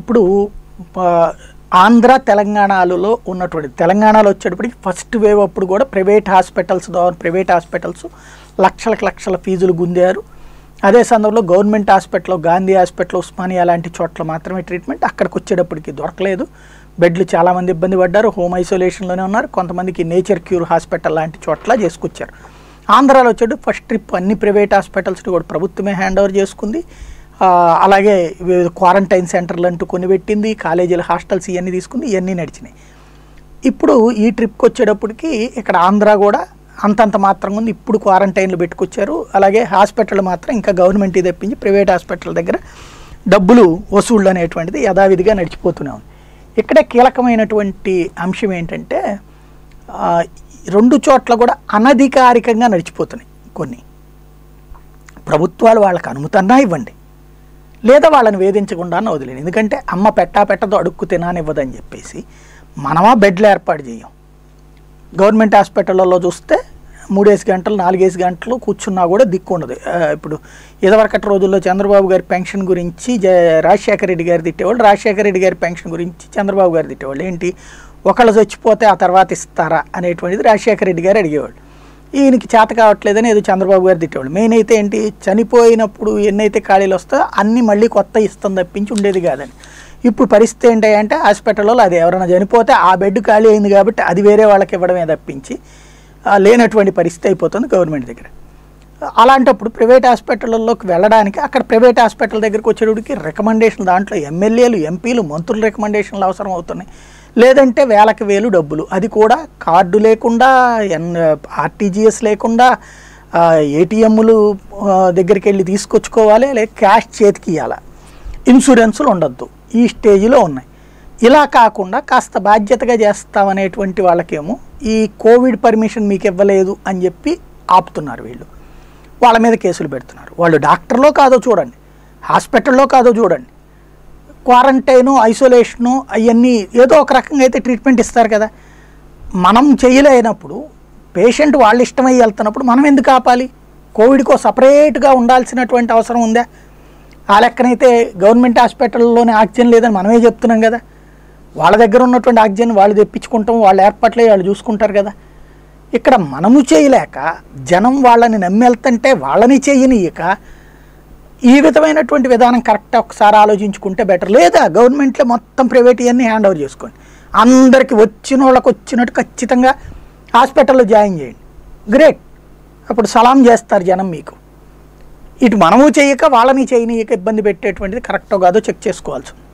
ఇప్పుడు ఆంధ్ర తెలంగాణలో ఉన్నటువంటి తెలంగాణలో వచ్చేటప్పటికి ఫస్ట్ వేవ్ అప్పుడు కూడా ప్రైవేట్ హాస్పిటల్స్ లక్షలకు లక్షల ఫీజులు గుందారు. అదే సందర్భంలో government hospital Gandhi hospital Osmania లాంటి చోట్ల మాత్రమే ట్రీట్మెంట్ అక్కడికి వచ్చేటప్పటికి దొరకలేదు. బెడ్లు చాలామంది ఇబ్బంది పడ్డారు, హోమ్ ఐసోలేషన్లోనే ఉన్నారు. కొంతమందికి నేచర్ క్యూర్ హాస్పిటల్ లాంటి చోట్ల చేసుకొచ్చారు. ఆంధ్రాలో వచ్చేటప్పుడు ఫస్ట్ ట్రిప్ అన్ని ప్రైవేట్ హాస్పిటల్స్ని కూడా ప్రభుత్వమే హ్యాండ్ ఓవర్ చేసుకుంది. అలాగే క్వారంటైన్ సెంటర్లు అంటూ కొని పెట్టింది, కాలేజీలు హాస్టల్స్ ఇవన్నీ తీసుకుంది, ఇవన్నీ నడిచినాయి. ఇప్పుడు ఈ ట్రిప్కి వచ్చేటప్పటికి ఇక్కడ ఆంధ్ర కూడా అంతంత మాత్రం ఉంది. ఇప్పుడు క్వారంటైన్లు పెట్టుకొచ్చారు. అలాగే హాస్పిటల్ మాత్రం ఇంకా గవర్నమెంట్కి తెప్పించి ప్రైవేట్ హాస్పిటల్ దగ్గర డబ్బులు వసూళ్ళు అనేటువంటిది యథావిధిగా నడిచిపోతూనే ఉంది. ఇక్కడే కీలకమైనటువంటి అంశం ఏంటంటే రెండు చోట్ల కూడా అనధికారికంగా నడిచిపోతున్నాయి. కొన్ని ప్రభుత్వాలు వాళ్ళకి అనుమతన్నా ఇవ్వండి, లేదా వాళ్ళని వేధించకుండా వదిలేను. ఎందుకంటే అమ్మ పెట్టా పెట్టదో అడుక్కు తిననివ్వదని చెప్పేసి మనమా బెడ్లు ఏర్పాటు చేయం. గవర్నమెంట్ హాస్పిటల్లో చూస్తే 3 గంటలు 4 గంటలు కూర్చున్నా కూడా దిక్కు ఉండదు. ఇప్పుడు ఇదివరకటి రోజుల్లో చంద్రబాబు గారి పెన్షన్ గురించి రాజశేఖర రెడ్డి గారు తిట్టేవాళ్ళు, రాజశేఖర రెడ్డి గారి పెన్షన్ గురించి చంద్రబాబు గారు తిట్టేవాళ్ళు. ఏంటి, ఒకళ్ళు చచ్చిపోతే ఆ తర్వాత ఇస్తారా అనేటువంటిది రాజశేఖర రెడ్డి గారు అడిగేవాళ్ళు. ఈయనకి చేత కావట్లేదని ఏదో చంద్రబాబు గారు తిట్టేవాళ్ళు. మెయిన్ అయితే ఏంటి, చనిపోయినప్పుడు ఎన్నైతే ఖాళీలు వస్తాయో అన్నీ మళ్ళీ కొత్త ఇస్తాం తప్పించి ఉండేది కాదని. ఇప్పుడు పరిస్థితి ఏంటంటే హాస్పిటల్లో అది ఎవరైనా చనిపోతే ఆ బెడ్ ఖాళీ అయింది కాబట్టి అది వేరే వాళ్ళకి ఇవ్వడమే తప్పించి లేనటువంటి పరిస్థితి అయిపోతుంది గవర్నమెంట్ దగ్గర. అలాంటప్పుడు ప్రైవేట్ హాస్పిటల్లోకి వెళ్ళడానికి అక్కడ ప్రైవేట్ హాస్పిటల్ దగ్గరికి వచ్చేటప్పటికి రికమెండేషన్ దాంట్లో ఎమ్మెల్యేలు ఎంపీలు మంత్రులు రికమెండేషన్లు అవసరం అవుతున్నాయి. లేదంటే వేలకు వేలు డబ్బులు, అది కూడా కార్డు లేకుండా ఆర్టీజీఎస్ లేకుండా ఏటీఎంలు దగ్గరికి వెళ్ళి తీసుకొచ్చుకోవాలి, లేదా క్యాష్ చేతికి ఇవ్వాలి, ఇన్సూరెన్సులు ఉండద్దు, ఈ స్టేజ్లో ఉన్నాయి. ఇలా కాకుండా కాస్త బాధ్యతగా చేస్తామనేటువంటి వాళ్ళకేమో ఈ కోవిడ్ పర్మిషన్ మీకు ఇవ్వలేదు అని చెప్పి ఆపుతున్నారు. వీళ్ళు వాళ్ళ మీద కేసులు పెడుతున్నారు. వాళ్ళు డాక్టర్లో కాదో చూడండి, హాస్పిటల్లో కాదో చూడండి, క్వారంటైను ఐసోలేషను అవన్నీ ఏదో ఒక రకంగా అయితే ట్రీట్మెంట్ ఇస్తారు కదా. మనం చేయలేనప్పుడు పేషెంట్ వాళ్ళు ఇష్టమై వెళ్తున్నప్పుడు మనం ఎందుకు ఆపాలి? కోవిడ్కో సపరేట్గా ఉండాల్సినటువంటి అవసరం ఉందా? ఆ లెక్కనైతే గవర్నమెంట్ హాస్పిటల్లోనే ఆక్సిజన్ లేదని మనమే చెప్తున్నాం కదా. వాళ్ళ దగ్గర ఉన్నటువంటి ఆక్సిజన్ వాళ్ళు తెప్పించుకుంటాం, వాళ్ళ ఏర్పాట్లే వాళ్ళు చూసుకుంటారు కదా. ఇక్కడ మనము చేయలేక జనం వాళ్ళని నమ్మి వెళ్తుంటే వాళ్ళని చేయనీయక ఈ విధమైనటువంటి విధానం కరెక్టా ఒకసారి ఆలోచించుకుంటే బెటర్. లేదా గవర్నమెంట్లో మొత్తం ప్రైవేట్ ఇవన్నీ హ్యాండ్ ఓవర్ చేసుకోండి, అందరికీ వచ్చిన వాళ్ళకి వచ్చినట్టు ఖచ్చితంగా హాస్పిటల్లో జాయిన్ చేయండి. గ్రేట్, అప్పుడు సలాం చేస్తారు జనం మీకు. ఇటు మనము చేయక వాళ్ళని చేయనీయక ఇబ్బంది పెట్టేటువంటిది కరెక్టో కాదో చెక్ చేసుకోవాల్సి ఉంది.